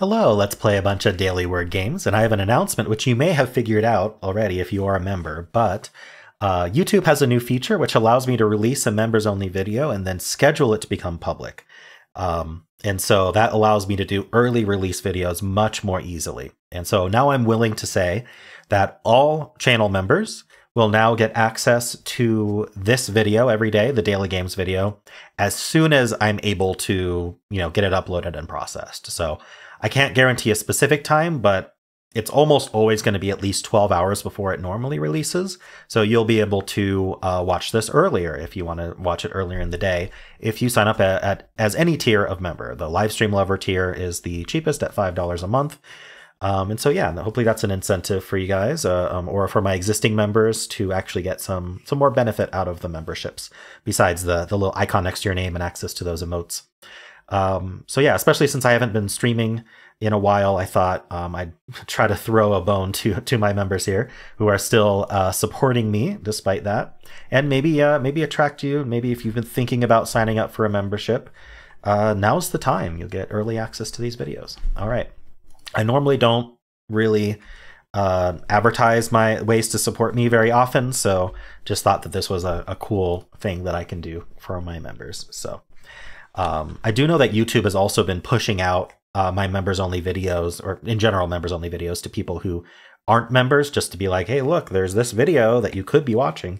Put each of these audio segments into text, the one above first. Hello, let's play a bunch of daily word games, and I have an announcement which you may have figured out already if you are a member, but YouTube has a new feature which allows me to release a members-only video and then schedule it to become public. And so that allows me to do early release videos much more easily. And so now I'm willing to say that all channel members will now get access to this video every day, the daily games video, as soon as I'm able to, get it uploaded and processed. So I can't guarantee a specific time, but it's almost always going to be at least 12 hours before it normally releases. So you'll be able to watch this earlier if you want to watch it earlier in the day. If you sign up as any tier of member, the live stream lover tier is the cheapest at $5 a month. And so, yeah, hopefully that's an incentive for you guys or for my existing members to actually get some more benefit out of the memberships besides the little icon next to your name and access to those emotes. So yeah, especially since I haven't been streaming in a while, I thought I'd try to throw a bone to my members here who are still supporting me despite that, and maybe attract you. Maybe if you've been thinking about signing up for a membership, now's the time. You'll get early access to these videos. All right. I normally don't really advertise my ways to support me very often, so just thought that this was a cool thing that I can do for my members. So. I do know that YouTube has also been pushing out my members-only videos, or in general members-only videos, to people who aren't members, just to be like, hey, look, there's this video that you could be watching.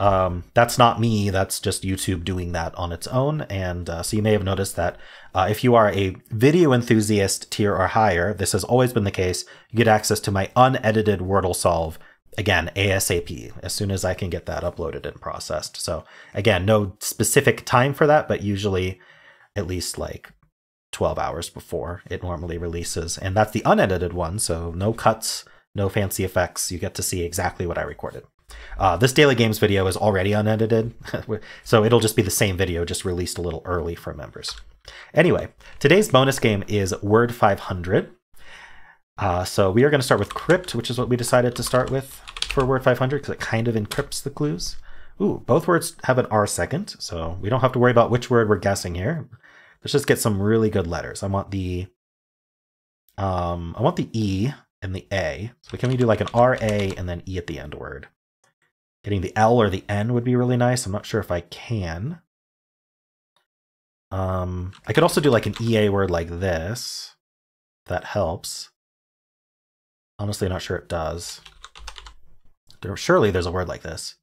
That's not me. That's just YouTube doing that on its own. And so you may have noticed that if you are a video enthusiast tier or higher, this has always been the case. You get access to my unedited Wordle solve. Again, ASAP, as soon as I can get that uploaded and processed. So again, no specific time for that, but usually at least like 12 hours before it normally releases. And that's the unedited one, so no cuts, no fancy effects. You get to see exactly what I recorded. This daily games video is already unedited, so it'll just be the same video, just released a little early for members. Anyway, today's bonus game is Word 500. So we are going to start with crypt, which is what we decided to start with for Word 500 because it kind of encrypts the clues. Ooh, both words have an R second, so we don't have to worry about which word we're guessing here. Let's just get some really good letters. I want the E and the A. So can we do like an R, A, and then E at the end word? Getting the L or the N would be really nice. I'm not sure if I can. I could also do like an EA word like this. If that helps. Honestly, not sure it does. Surely there's a word like this.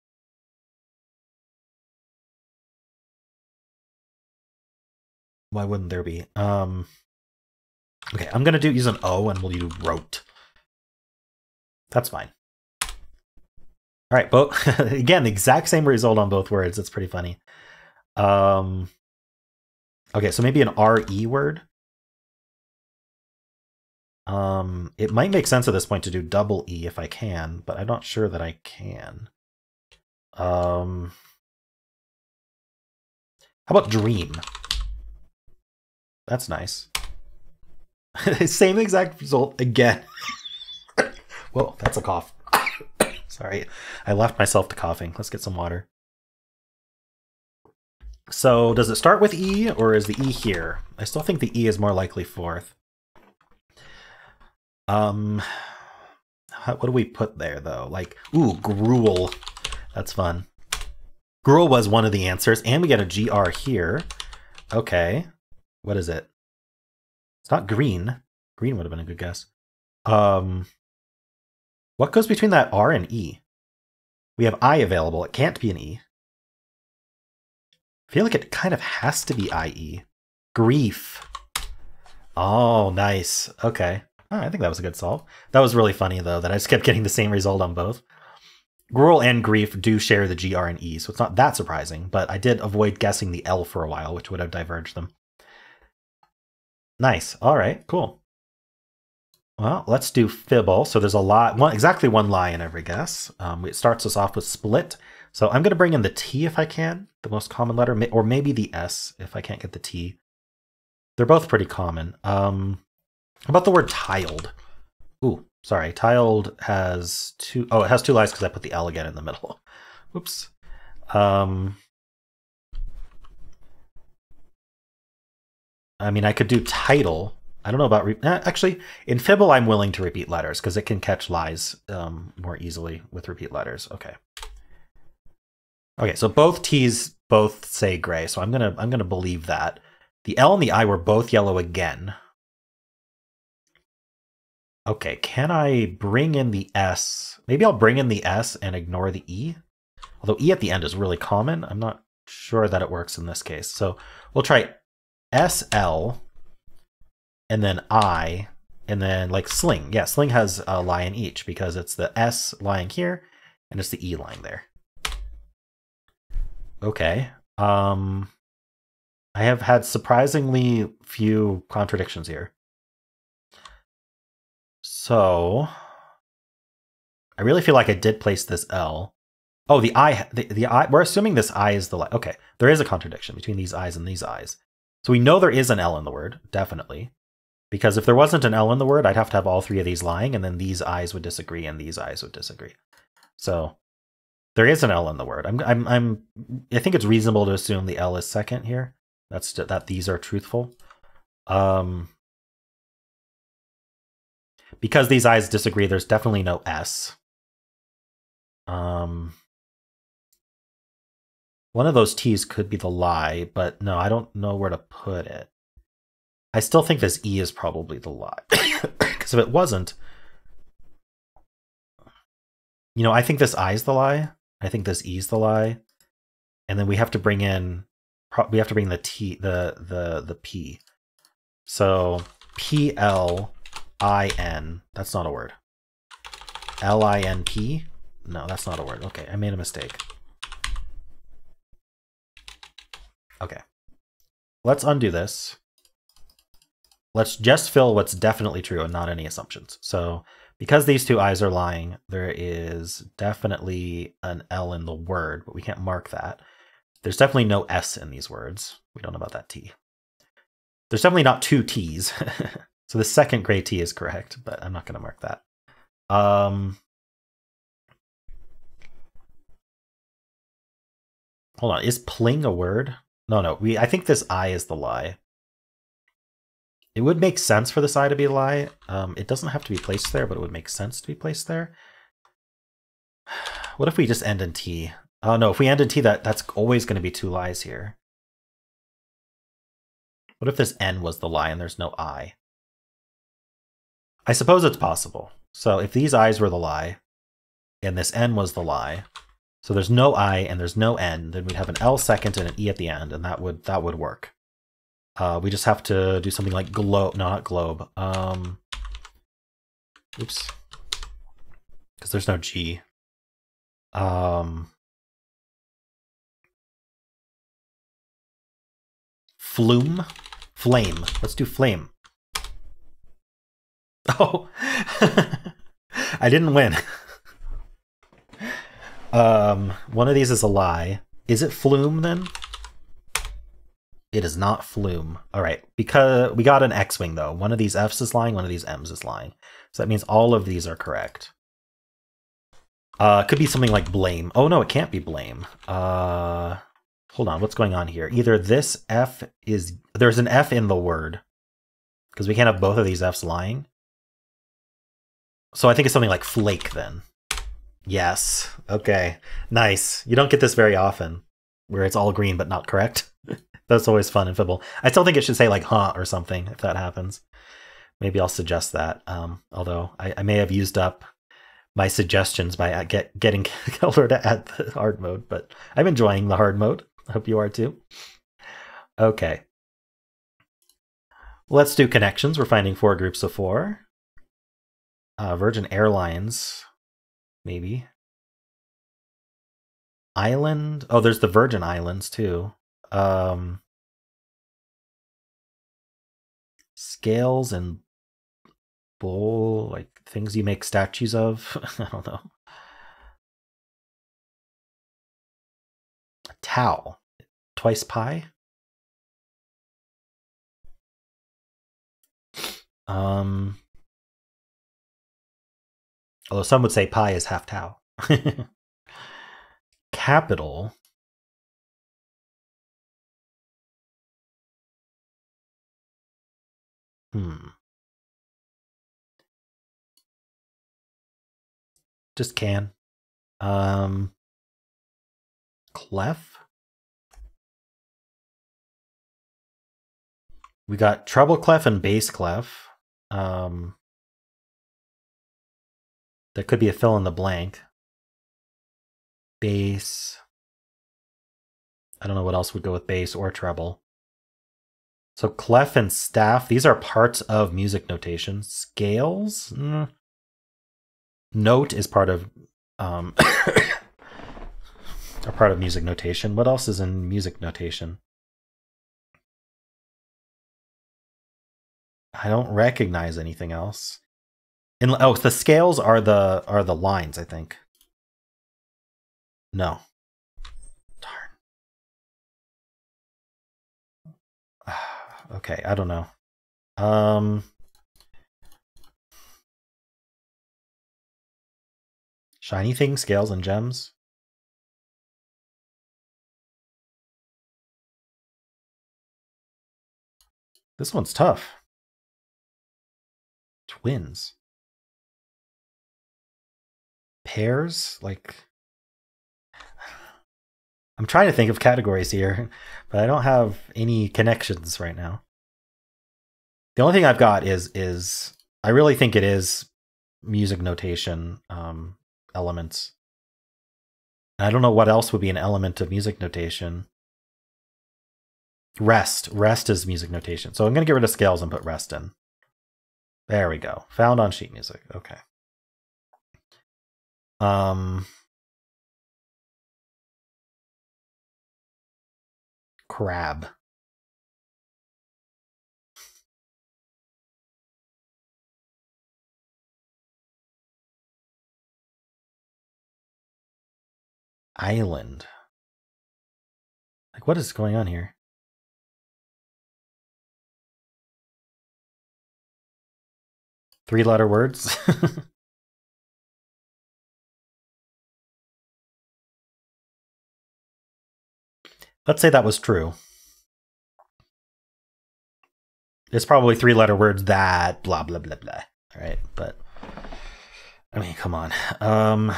Why wouldn't there be? Okay, I'm gonna use an O, and we'll do wrote. That's fine. All right, both again, the exact same result on both words. That's pretty funny. Okay, so maybe an R-E word. It might make sense at this point to do double E if I can, but I'm not sure that I can. How about dream? That's nice. Same exact result again. Whoa, that's a cough. Sorry, I left myself to coughing. Let's get some water. So does it start with E or is the E here? I still think the E is more likely fourth. What do we put there though? Like, ooh, gruel. That's fun. Gruel was one of the answers, and we get a GR here. Okay. What is it? It's not green. Green would have been a good guess. What goes between that R and E? We have I available. It can't be an E. I feel like it kind of has to be IE. Grief. Oh, nice. Okay. Oh, I think that was a good solve. That was really funny, though, that I just kept getting the same result on both. Gruel and grief do share the GR and E, so it's not that surprising, but I did avoid guessing the L for a while, which would have diverged them. Nice. All right, cool. Well, let's do Fibble. So there's a lot, exactly one lie in every guess. It starts us off with split. So I'm going to bring in the T if I can, the most common letter, or maybe the S if I can't get the T. They're both pretty common. How about the word tiled? Ooh, sorry. Tiled has two... Oh, it has two lies because I put the L again in the middle. Oops. I mean, I could do title, I don't know about, actually, in Fibble, I'm willing to repeat letters because it can catch lies more easily with repeat letters. Okay. Okay, so both T's both say gray, so I'm gonna believe that. The L and the I were both yellow again. Okay, can I bring in the S? Maybe I'll bring in the S and ignore the E. Although E at the end is really common, I'm not sure that it works in this case. So we'll try SL and then I and then like sling. Yeah, sling has a lie in each because it's the S lying here and it's the E lying there. Okay. I have had surprisingly few contradictions here. So I really feel like I did place this L. Oh, the I, the I, we're assuming this I is the lie. Okay, there is a contradiction between these I's and these I's. So we know there is an L in the word, definitely. Because if there wasn't an L in the word, I'd have to have all three of these lying, and then these I's would disagree and these I's would disagree. So there is an L in the word. I think it's reasonable to assume the L is second here. That's that these are truthful. Because these I's disagree, there's definitely no S. One of those T's could be the lie, but no, I don't know where to put it. I still think this E is probably the lie. Because if it wasn't, you know, I think this I is the lie. I think this E is the lie. And then we have to bring in, we have to bring the T, the P. So P-L-I-N, that's not a word. L-I-N-P. No, that's not a word. Okay, I made a mistake. Okay, let's undo this. Let's just fill what's definitely true and not any assumptions. So because these two I's are lying, there is definitely an L in the word, but we can't mark that. There's definitely no S in these words. We don't know about that T. There's definitely not two T's. So the second gray T is correct, but I'm not going to mark that. Hold on, is pling a word? No, I think this I is the lie. It would make sense for this I to be a lie. It doesn't have to be placed there, but it would make sense to be placed there. What if we just end in T? Oh no, if we end in T, that's always going to be two lies here. What if this N was the lie and there's no I? I suppose it's possible. So if these I's were the lie, and this N was the lie, so there's no I and there's no N, then we'd have an L second and an E at the end, and that would work. We just have to do something like globe, no, not globe. Oops, because there's no G. Flume, flame. Let's do flame. Oh, I didn't win. One of these is a lie. Is it flume then? It is not flume. All right, because we got an X-wing though. One of these F's is lying, one of these M's is lying. So that means all of these are correct. It could be something like blame. Oh no, it can't be blame. Hold on, what's going on here? Either this F is, there's an F in the word because we can't have both of these F's lying. So I think it's something like flake then. Yes. Okay. Nice. You don't get this very often where it's all green, but not correct. That's always fun in Fibble. I still think it should say like, huh, or something if that happens. Maybe I'll suggest that. Although I may have used up my suggestions by getting Keller to add the hard mode, but I'm enjoying the hard mode. I hope you are too. Okay. Let's do connections. We're finding four groups of four. Virgin Airlines. Maybe. Island. Oh, there's the Virgin Islands too. Scales and bowl, like things you make statues of. I don't know. A towel. Twice pi. Although some would say pi is half tau. Capital. Just can. Clef. We got treble clef and bass clef. There could be a fill in the blank. Bass. I don't know what else would go with bass or treble. So clef and staff, these are parts of music notation. Scales? Note is part of a part of music notation. What else is in music notation? I don't recognize anything else. And oh, the scales are the lines, I think. No. Darn. Okay, I don't know. Shiny things, scales, and gems. This one's tough. Twins. Pairs, like, I'm trying to think of categories here, but I don't have any connections right now. The only thing I've got is I really think it is music notation elements. And I don't know what else would be an element of music notation. Rest. Rest is music notation. So I'm going to get rid of scales and put rest in. There we go. Found on sheet music. Okay. Crab. Island. Like, what is going on here? Three-letter words. Let's say that was true. It's probably three-letter words that blah, blah, blah, blah. All right, but I mean, come on. I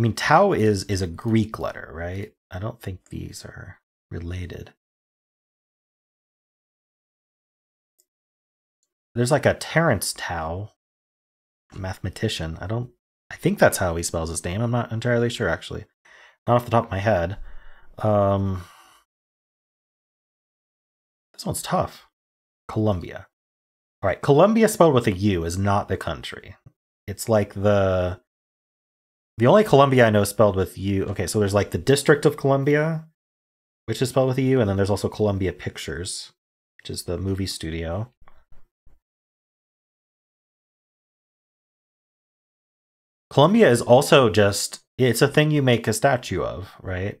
mean, tau is a Greek letter, right? I don't think these are related. There's like a Terence Tao, mathematician. I think that's how he spells his name. I'm not entirely sure, actually. Not off the top of my head. This one's tough. Colombia. All right, Colombia spelled with a U is not the country. It's like the only Colombia I know spelled with U. Okay, so there's like the District of Columbia, which is spelled with a U, and then there's also Columbia Pictures, which is the movie studio. Colombia is also just, it's a thing you make a statue of, right?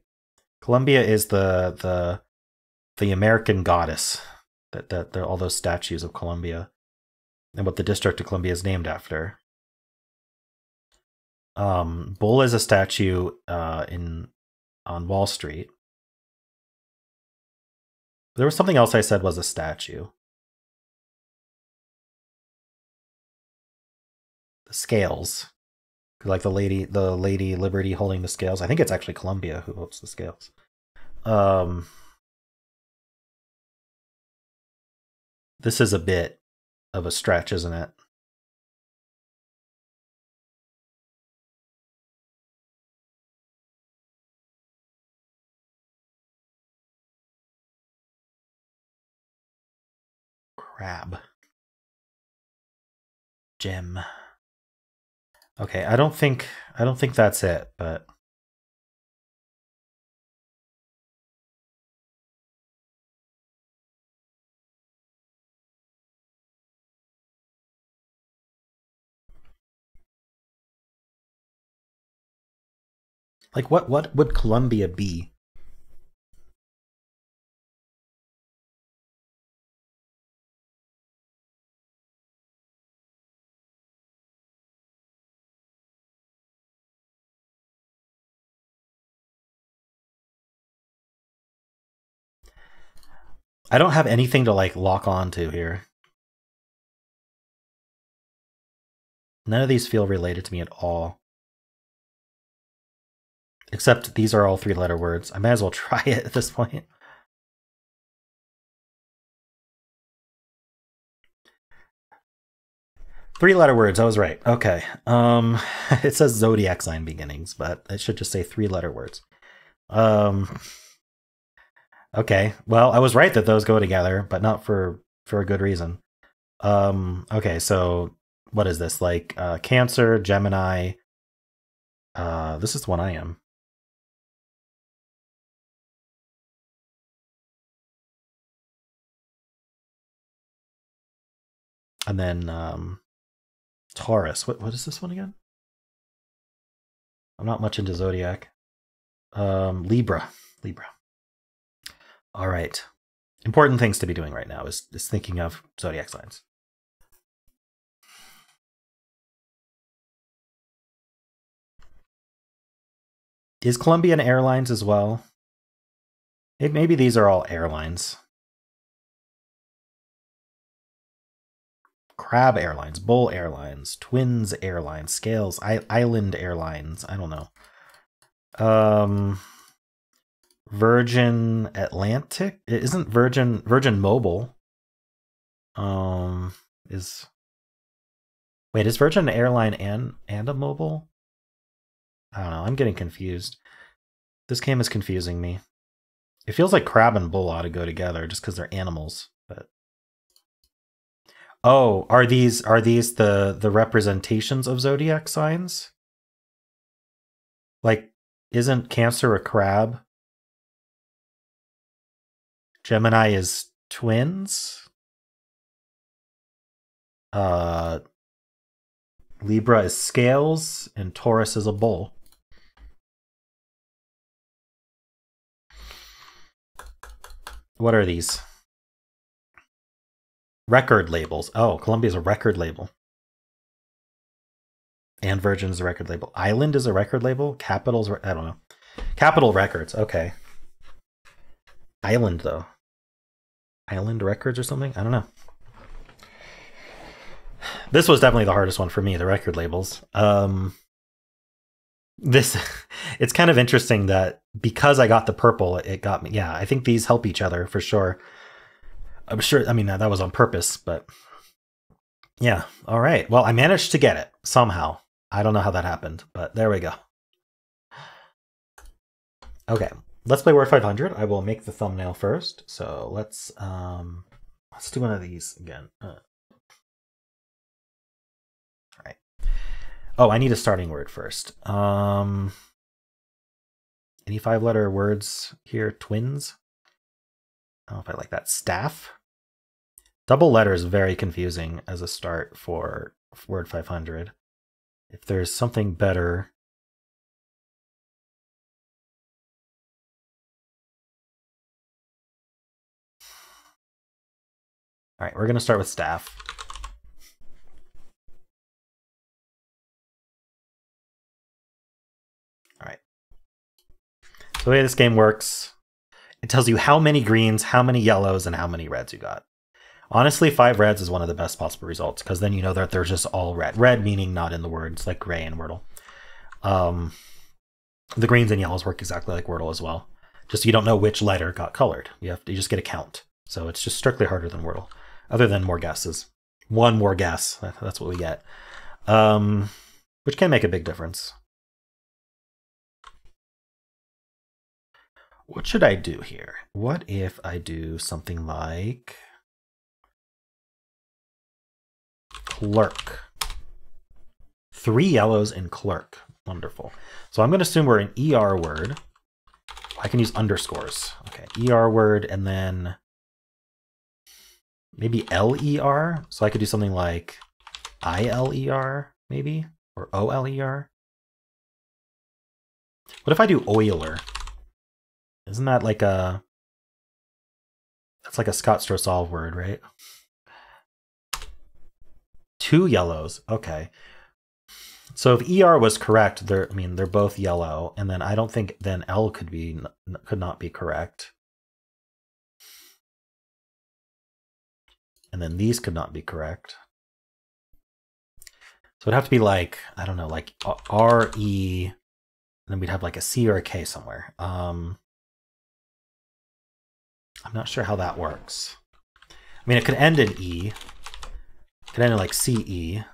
Colombia is the American goddess, that all those statues of Colombia, and what the District of Columbia is named after. Bull is a statue on Wall Street. There was something else I said was a statue. The scales. Like the lady Liberty holding the scales. I think it's actually Columbia who holds the scales. This is a bit of a stretch, isn't it? Crab. Gem. Okay, I don't think that's it, but like what would Colombia be? I don't have anything to like lock on to here. None of these feel related to me at all. Except these are all three-letter words. I might as well try it at this point. Three-letter words, I was right. Okay. It says zodiac sign beginnings, but it should just say three-letter words. Okay. Well, I was right that those go together, but not for a good reason. Okay, so what is this? Like Cancer, Gemini. This is the one I am. And then Taurus. What is this one again? I'm not much into zodiac. Libra. All right. Important things to be doing right now is thinking of zodiac signs. Is Colombian Airlines as well? Maybe these are all airlines. Crab Airlines, Bull Airlines, Twins Airlines, Scales, Island Airlines, I don't know. Virgin Atlantic? Isn't Virgin Mobile? Wait, is Virgin an airline and a mobile? I don't know, I'm getting confused. This game is confusing me. It feels like crab and bull ought to go together just because they're animals, but... Oh, are these the representations of zodiac signs? Like, isn't Cancer a crab? Gemini is twins? Libra is scales, and Taurus is a bull. What are these? Record labels. Oh, Columbia is a record label. And Virgin is a record label. Island is a record label. Capitals, I don't know. Capital Records, okay. Island, though. Island Records or something? I don't know. This was definitely the hardest one for me, the record labels. It's kind of interesting that because I got the purple, it got me. Yeah, I think these help each other for sure. I'm sure, I mean, that was on purpose, but yeah. All right. Well, I managed to get it somehow. I don't know how that happened, but there we go. Okay. Let's play Word 500. I will make the thumbnail first. So let's do one of these again. All right. Oh, I need a starting word first. Any five-letter words here? Twins. I don't know if I like that. Staff. Double letter is very confusing as a start for Word 500. If there's something better. All right, we're going to start with staff. All right. So the way this game works, it tells you how many greens, how many yellows, and how many reds you got. Honestly, 5 reds is one of the best possible results because then you know that they're just all red. Red meaning not in the words, like gray in Wordle. The greens and yellows work exactly like Wordle as well. Just you don't know which letter got colored. You just get a count. So it's just strictly harder than Wordle, other than more guesses. One more guess, that's what we get, which can make a big difference. What should I do here? What if I do something like clerk? 3 yellows in clerk. Wonderful. So I'm going to assume we're an ER word. I can use underscores. Okay, ER word and then maybe LER. So I could do something like ILER maybe, or OLER. What if I do Euler? Isn't that like a, that's like a Scott Strosol word, right? 2 yellows, okay. So if ER was correct, they're both yellow, and then I don't think then L could not be correct. And then these could not be correct. So it'd have to be like, I don't know, like R, E, and then we'd have like a C or a K somewhere. I'm not sure how that works. I mean, it could end in E. It could end in like CE.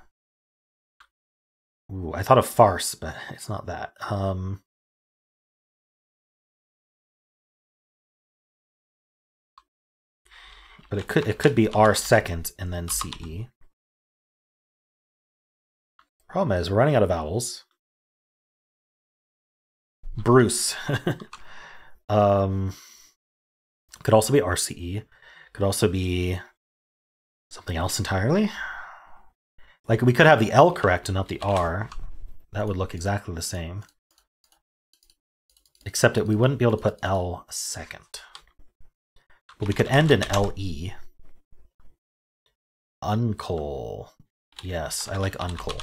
Ooh, I thought of farce, but it's not that. But it could be R second and then CE. Problem is, we're running out of vowels. Bruce. Could also be RCE. Could also be something else entirely. Like, we could have the L correct and not the R. That would look exactly the same. Except that we wouldn't be able to put L second. But we could end in LE. Uncle. Yes, I like uncle.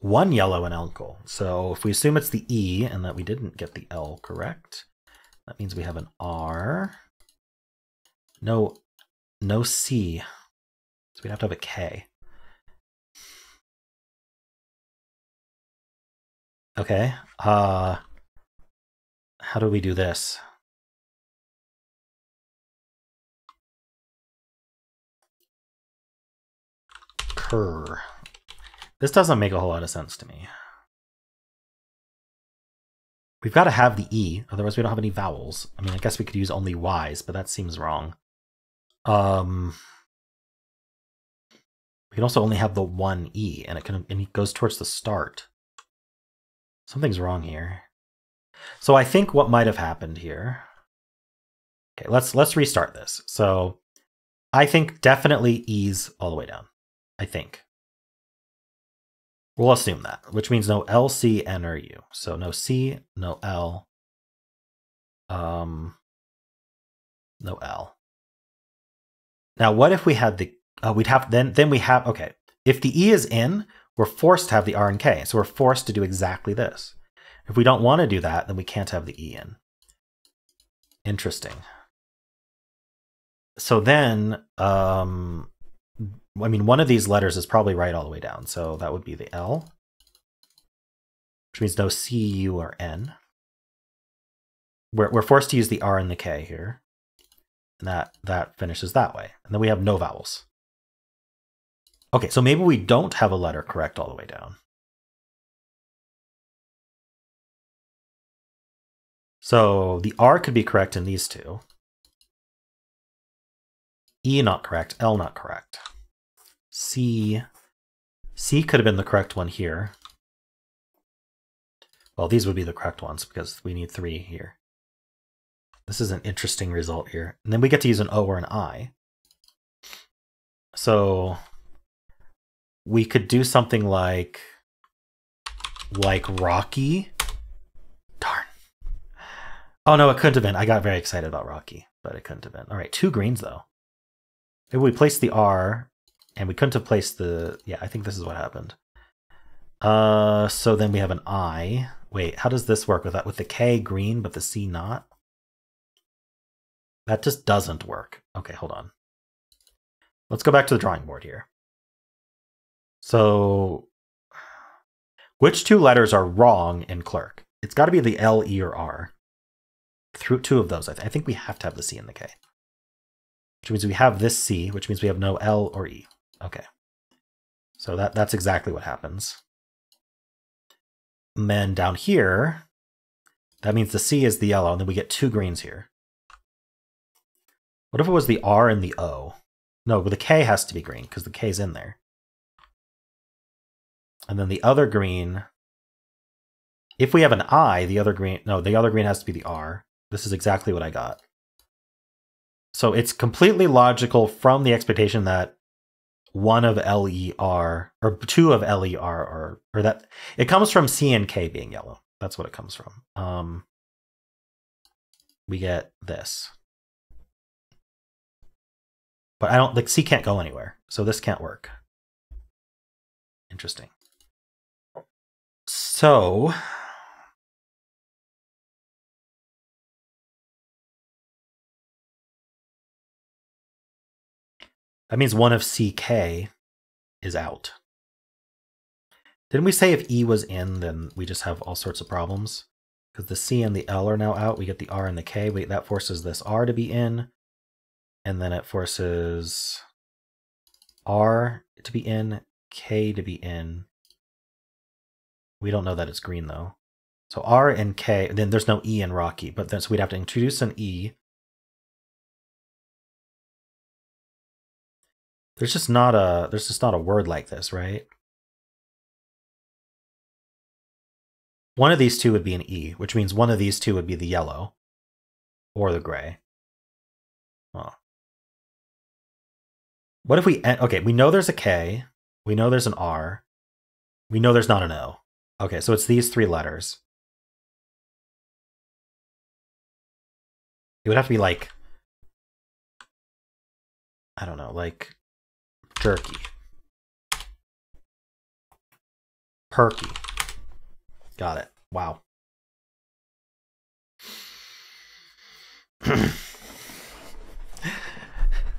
One yellow and uncle. So if we assume it's the E and that we didn't get the L correct, that means we have an R. No C. So we'd have to have a K. Okay. How do we do this? Cur. This doesn't make a whole lot of sense to me. We've got to have the E, otherwise we don't have any vowels. I mean, I guess we could use only Y's, but that seems wrong. We can also only have the one E, and it goes towards the start. Something's wrong here. So I think what might have happened here. Okay, let's restart this. So I think definitely E's all the way down. I think. We'll assume that, which means no L, C, N, or U. So no C, no L, no L. Now what if we had the okay, if the E is in, we're forced to have the R and K. So we're forced to do exactly this. If we don't want to do that, then we can't have the E in. Interesting. So then, I mean, one of these letters is probably right all the way down. So that would be the L, which means no C, U, or N. We're forced to use the R and the K here. And that finishes that way. And then we have no vowels. Okay, so maybe we don't have a letter correct all the way down. So the R could be correct in these two. E not correct, L not correct. C could have been the correct one here. Well, these would be the correct ones because we need three here. This is an interesting result here. And then we get to use an O or an I. So we could do something like Rocky. Darn. Oh no, it couldn't have been. I got very excited about Rocky, but it couldn't have been. All right, two greens though. If we placed the R and we couldn't have placed the, yeah, I think this is what happened. So then we have an I. Wait, how does this work with that? With the K green, but the C not? That just doesn't work. Okay, hold on. Let's go back to the drawing board here. So, which two letters are wrong in Clerk? It's got to be the L, E, or R. Through two of those, I think we have to have the C and the K. Which means we have this C, which means we have no L or E. Okay. So that's exactly what happens. And then down here, that means the C is the yellow, and then we get two greens here. What if it was the R and the O? No, but the K has to be green, because the K's in there. And then the other green, if we have an I, the other green has to be the R. This is exactly what I got. So it's completely logical from the expectation that one of LER, or two of LER, or that it comes from C and K being yellow. That's what it comes from. We get this. But I don't, like, C can't go anywhere, so this can't work. Interesting. So, That means one of CK is out. Didn't we say if E was in, then we just have all sorts of problems? Because the C and the L are now out, we get the R and the K. Wait, that forces this R to be in, and then it forces R to be in, K to be in. We don't know that it's green though. So R and K, then there's no E in Rocky, but then so we'd have to introduce an E. There's just not a word like this, right? One of these two would be an E, which means one of these two would be the yellow or the gray. Huh. What if we, okay, we know there's a K, we know there's an R, we know there's not an O. Okay, so it's these three letters. It would have to be like, I don't know, like jerky. Perky. Got it. Wow.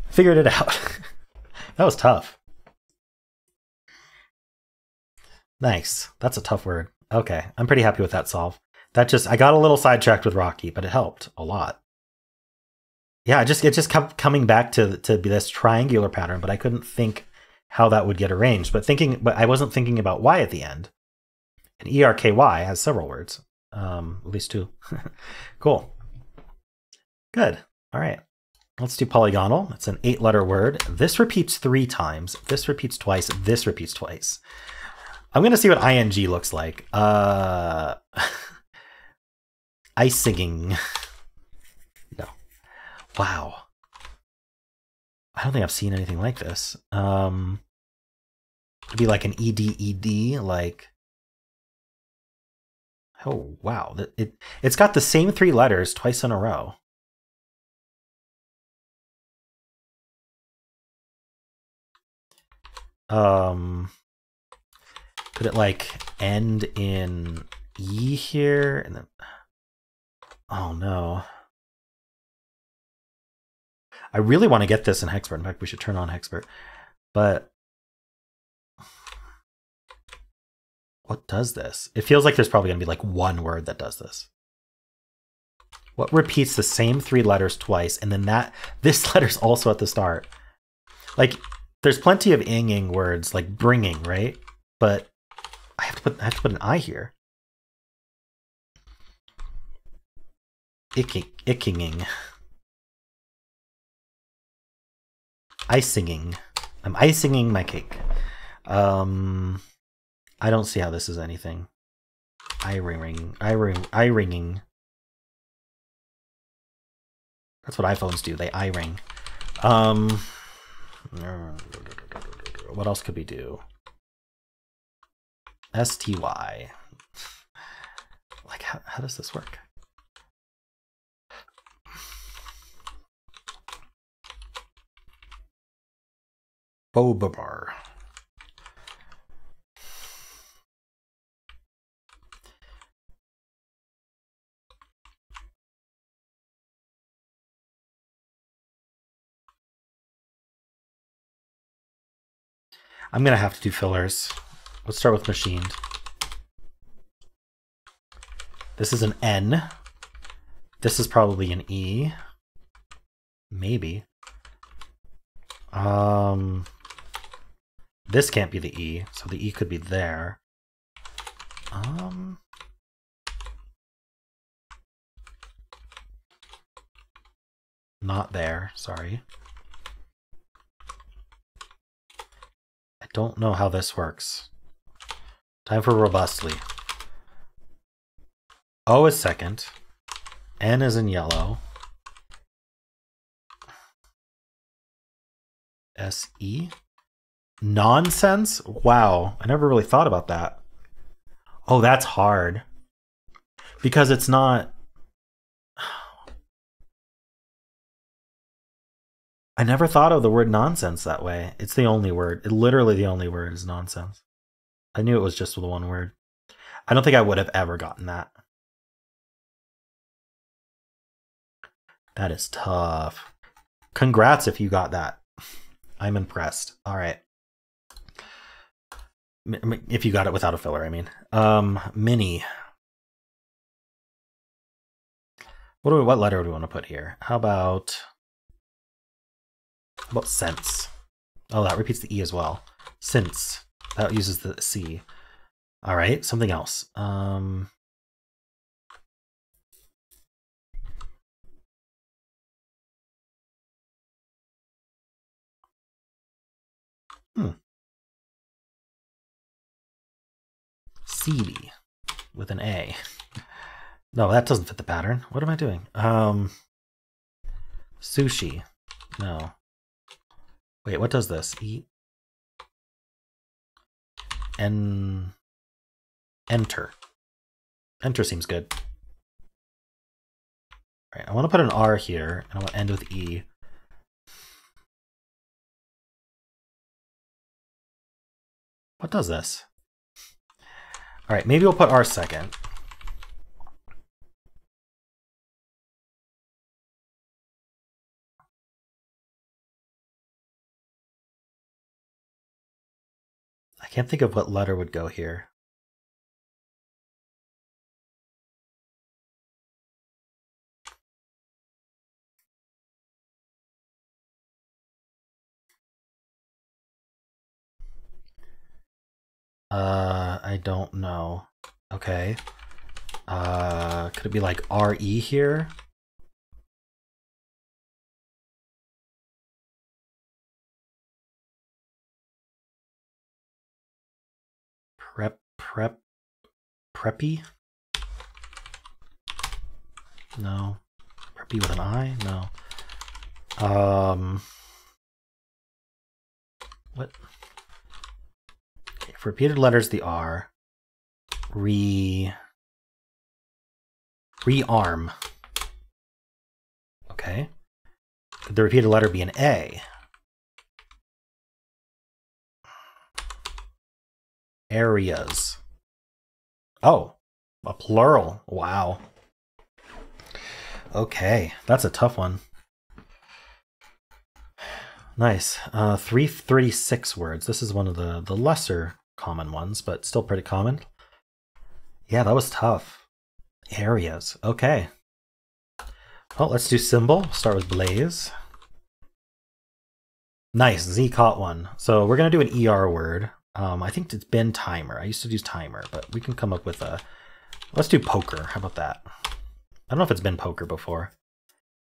Figured it out. That was tough. Nice. That's a tough word. Okay. I'm pretty happy with that solve. That just, I got a little sidetracked with Rocky, but it helped a lot. Yeah, it just kept coming back to this triangular pattern, but I couldn't think how that would get arranged. But I wasn't thinking about Y at the end. And ERKY has several words, at least two. Cool. Good. All right. Let's do polygonal. It's an 8-letter word. This repeats 3 times. This repeats twice. This repeats twice. I'm going to see what ing looks like. Icing. No. Wow. I don't think I've seen anything like this. It'd be like an ED, like... Oh, wow. It's got the same 3 letters twice in a row. Could it like end in E here? And then, oh no. I really want to get this in Hexpert. In fact, we should turn on Hexpert. But what does this? It feels like there's probably going to be like one word that does this. What repeats the same 3 letters twice, and then this letter's also at the start. Like, there's plenty of ing words like bringing, right? But I have to put an I here. Ickinging. Icinging. I'm icinging my cake. I don't see how this is anything. I ringing. That's what iPhones do. They I ring. What else could we do? STY. Like, how does this work? Bobabar. I'm going to have to do fillers. Let's start with machined. This is an N. This is probably an E. Maybe. This can't be the E, so the E could be there. Not there, sorry. Don't know how this works. Time for robustly. O is second. N is in yellow. S-E? Nonsense? Wow, I never really thought about that. Oh, that's hard. Because it's not... I never thought of the word nonsense that way. It's the only word. Literally the only word is nonsense. I knew it was just the one word. I don't think I would have ever gotten that. That is tough. Congrats if you got that. I'm impressed. All right. If you got it without a filler, I mean. Mini. What letter do we want to put here? How about sense? Oh, that repeats the E as well. Since. That uses the C. All right, something else. Seedy with an A. No, that doesn't fit the pattern. What am I doing? Sushi. No. Wait, what does this? E. N. Enter. Enter seems good. All right, I want to put an R here, and I want to end with E. What does this? All right, maybe we'll put R second. I can't think of what letter would go here. I don't know. Okay. Could it be like RE here? Preppy? No. Preppy with an I? No. What? For repeated letters, the R. Rearm. Okay. Could the repeated letter be an A? Areas. Oh, a plural. Wow. Okay, that's a tough one. Nice. 336 words. This is one of the lesser common ones, but still pretty common. Yeah, that was tough. Areas. Okay. Well, let's do symbol. Start with Blaze. Nice. Z caught one. So we're going to do an ER word. I think it's been timer. I used to do timer, but we can come up with a... Let's do poker. How about that? I don't know if it's been poker before.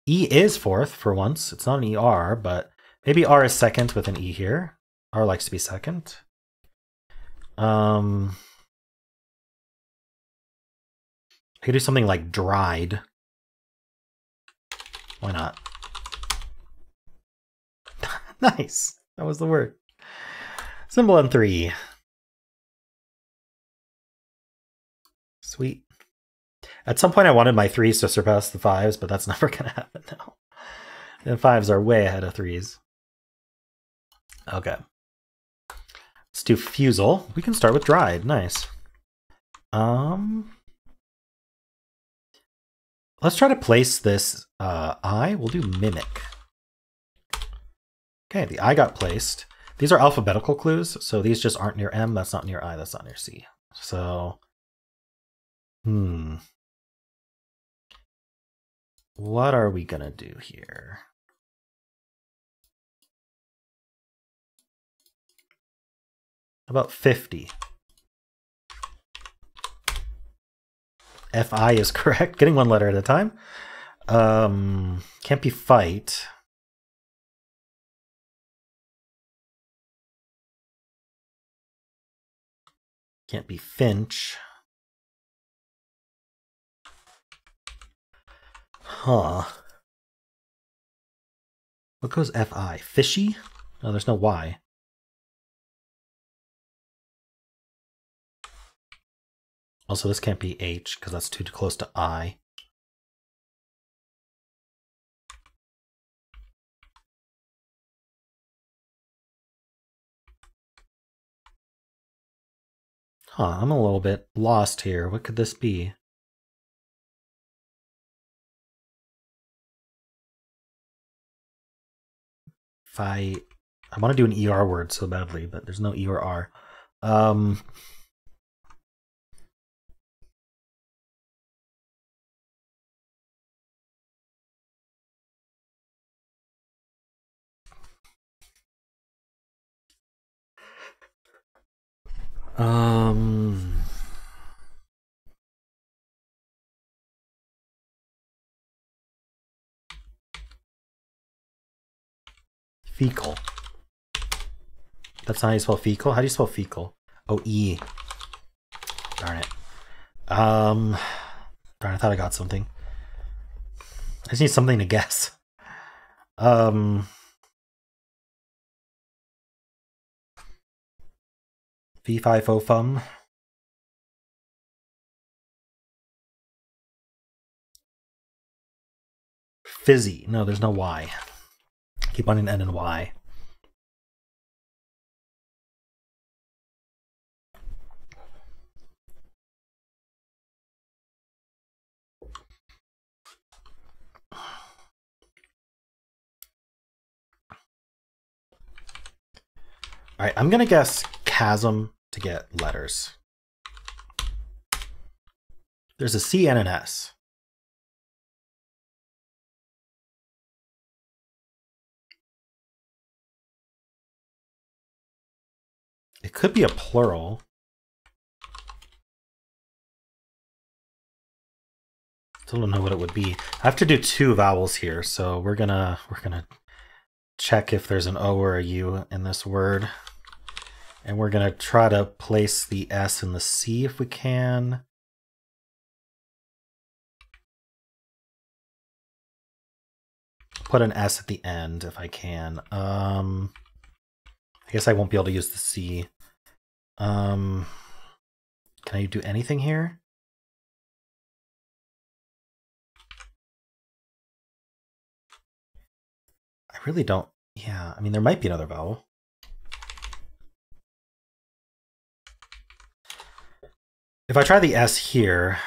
E is fourth for once. It's not an ER, but maybe R is second with an E here. R likes to be second. I could do something like dried. Why not? Nice. That was the word. Symbol on 3. Sweet. At some point I wanted my 3s to surpass the 5s, but that's never going to happen now. And 5s are way ahead of 3s. Okay. Let's do Fusele. We can start with dried. Nice. Let's try to place this I. We'll do mimic. Okay, the I got placed. These are alphabetical clues, so these just aren't near M. That's not near I. That's not near C. So, what are we gonna do here? How about 50? FI is correct. Getting one letter at a time. Can't be fight. Can't be Finch. Huh. What goes FI? Fishy? No, there's no Y. Also, this can't be H because that's too close to I. Huh, I'm a little bit lost here. What could this be? Fight. I want to do an ER word so badly, but there's no E or R. Fecal. That's not how you spell fecal. How do you spell fecal? Oh, E. Darn it. Darn, I thought I got something. I just need something to guess. Fee-fi-fo-fum. Fizzy. No, there's no Y. Keep on an N and Y. All right, I'm gonna guess chasm to get letters. There's a C and an S. It could be a plural. Still don't know what it would be. I have to do two vowels here, so we're gonna check if there's an O or a U in this word. And we're going to try to place the S and the C if we can. Put an S at the end if I can. I guess I won't be able to use the C. Can I do anything here? I really don't. Yeah, I mean, there might be another vowel. If I try the S here,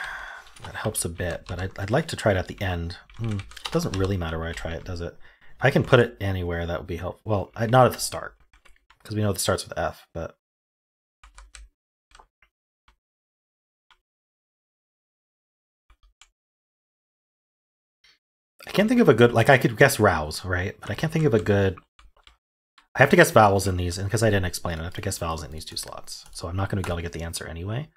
that helps a bit, but I'd like to try it at the end. It doesn't really matter where I try it, does it? If I can put it anywhere, that would be helpful. Well, not at the start, because we know it starts with F, but... I can't think of a good, like I could guess rouse, right? But I can't think of a good... I have to guess vowels in these, and because I didn't explain it, I have to guess vowels in these two slots. So I'm not going to be able to get the answer anyway.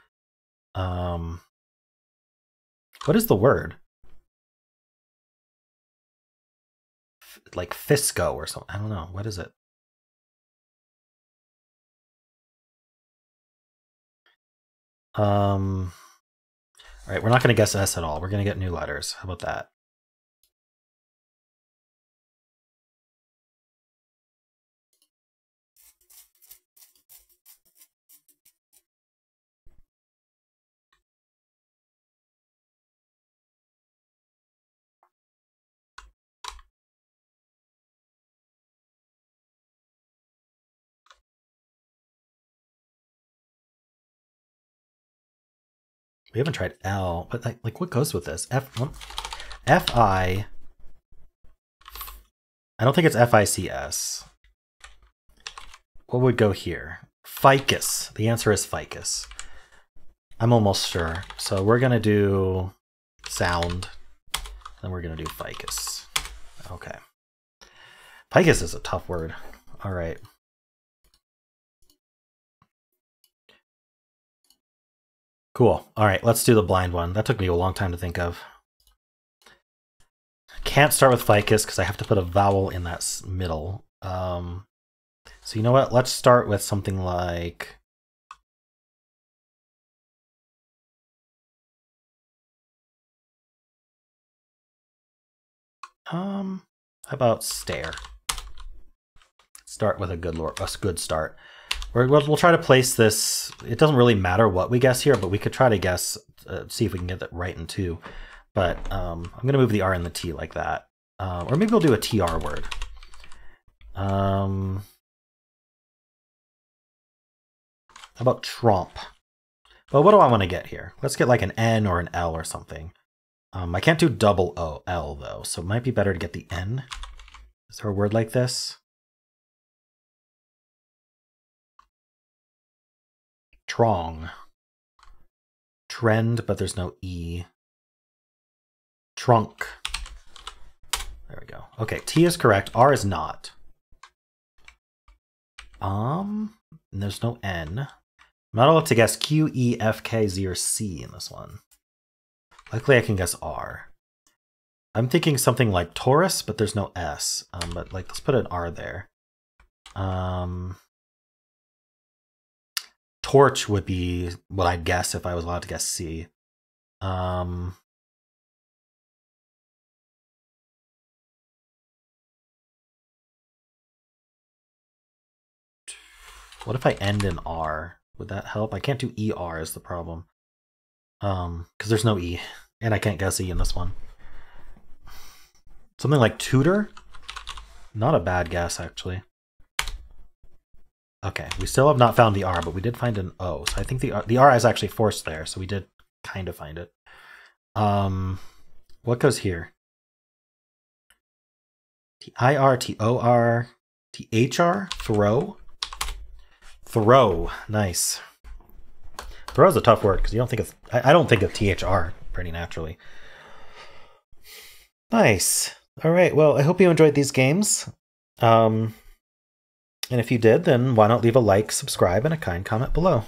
What is the word? Like Fisco or something. I don't know. What is it? All right, we're not going to guess S at all. We're going to get new letters. How about that? We haven't tried L, but like what goes with this? F I. I don't think it's F-I-C-S. What would go here? Ficus. The answer is ficus. I'm almost sure. So we're gonna do sound, then we're gonna do ficus. Okay. Ficus is a tough word. All right. Cool. All right, let's do the blind one. That took me a long time to think of. I can't start with ficus because I have to put a vowel in that middle. So you know what? Let's start with something like... How about stare? Start with a good start. We'll try to place this. It doesn't really matter what we guess here, but we could try to guess, see if we can get that right in two. But I'm going to move the R and the T like that. Or maybe we'll do a TR word. How about tromp? Well, what do I want to get here? Let's get like an N or an L or something. I can't do double O L though, so it might be better to get the N. Is there a word like this? Trong. Trend, but there's no E. Trunk. There we go. Okay, T is correct. R is not. And there's no N. I'm not allowed to guess Q, E, F, K, Z, or C in this one. Luckily, I can guess R. I'm thinking something like Taurus, but there's no S. But like, let's put an R there. Torch would be what I'd guess if I was allowed to guess C. What if I end in R? Would that help? I can't do ER is the problem. Because there's no E, and I can't guess E in this one. Something like tutor? Not a bad guess, actually. Okay, we still have not found the R, but we did find an O. So I think the R is actually forced there, so we did kind of find it. What goes here? T-I-R, T-O-R, T-H-R, throw? Throw, nice. Throw is a tough word because you don't think of, I don't think of T-H-R pretty naturally. Nice. All right, well, I hope you enjoyed these games. And if you did, then why not leave a like, subscribe, and a kind comment below.